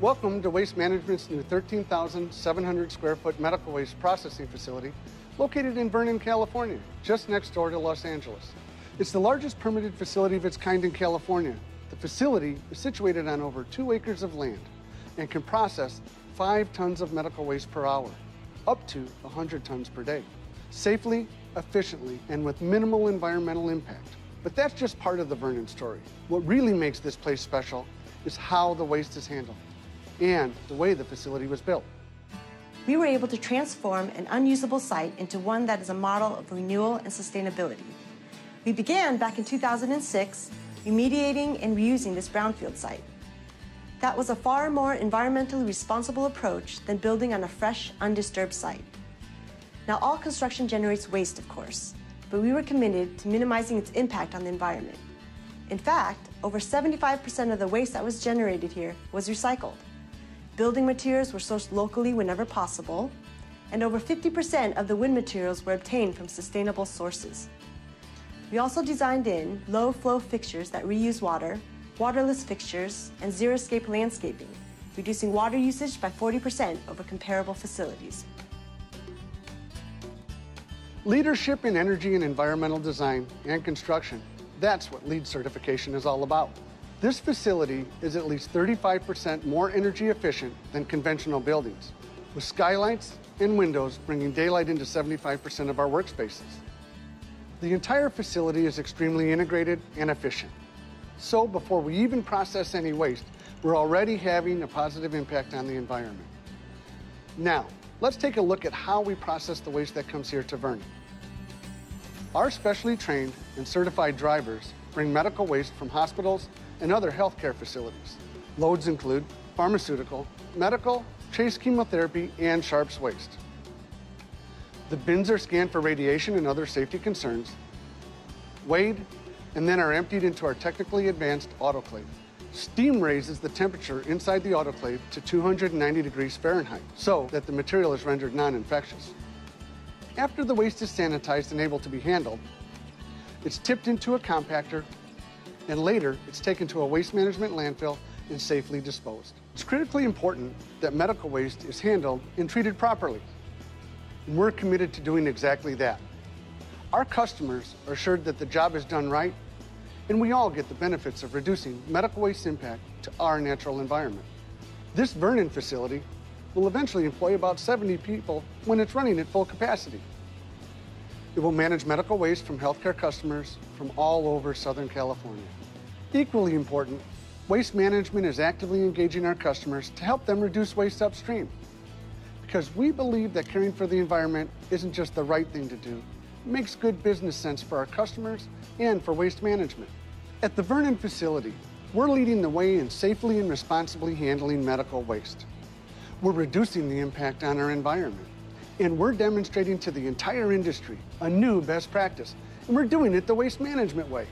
Welcome to Waste Management's new 13,700 square foot medical waste processing facility located in Vernon, California, just next door to Los Angeles. It's the largest permitted facility of its kind in California. The facility is situated on over 2 acres of land and can process 5 tons of medical waste per hour, up to 100 tons per day, safely, efficiently, and with minimal environmental impact. But that's just part of the Vernon story. What really makes this place special is how the waste is handled and the way the facility was built. We were able to transform an unusable site into one that is a model of renewal and sustainability. We began back in 2006 remediating and reusing this brownfield site. That was a far more environmentally responsible approach than building on a fresh, undisturbed site. Now, all construction generates waste, of course, but we were committed to minimizing its impact on the environment. In fact, over 75% of the waste that was generated here was recycled. Building materials were sourced locally whenever possible, and over 50% of the wind materials were obtained from sustainable sources. We also designed in low-flow fixtures that reuse water, waterless fixtures, and zero-escape landscaping, reducing water usage by 40% over comparable facilities. Leadership in energy and environmental design and construction, that's what LEED certification is all about. This facility is at least 35% more energy efficient than conventional buildings, with skylights and windows bringing daylight into 75% of our workspaces. The entire facility is extremely integrated and efficient. So before we even process any waste, we're already having a positive impact on the environment. Now, let's take a look at how we process the waste that comes here to Vernon. Our specially trained and certified drivers bring medical waste from hospitals and other healthcare facilities. Loads include pharmaceutical, medical, trace chemotherapy, and sharps waste. The bins are scanned for radiation and other safety concerns, weighed, and then are emptied into our technically advanced autoclave. Steam raises the temperature inside the autoclave to 290 degrees Fahrenheit so that the material is rendered non-infectious. After the waste is sanitized and able to be handled, it's tipped into a compactor, and later it's taken to a waste management landfill and safely disposed. It's critically important that medical waste is handled and treated properly. And we're committed to doing exactly that. Our customers are assured that the job is done right, and we all get the benefits of reducing medical waste impact to our natural environment. This Vernon facility will eventually employ about 70 people when it's running at full capacity. It will manage medical waste from healthcare customers from all over Southern California. Equally important, Waste Management is actively engaging our customers to help them reduce waste upstream, because we believe that caring for the environment isn't just the right thing to do. It makes good business sense for our customers and for Waste Management. At the Vernon facility, we're leading the way in safely and responsibly handling medical waste. We're reducing the impact on our environment, and we're demonstrating to the entire industry a new best practice, and we're doing it the Waste Management way.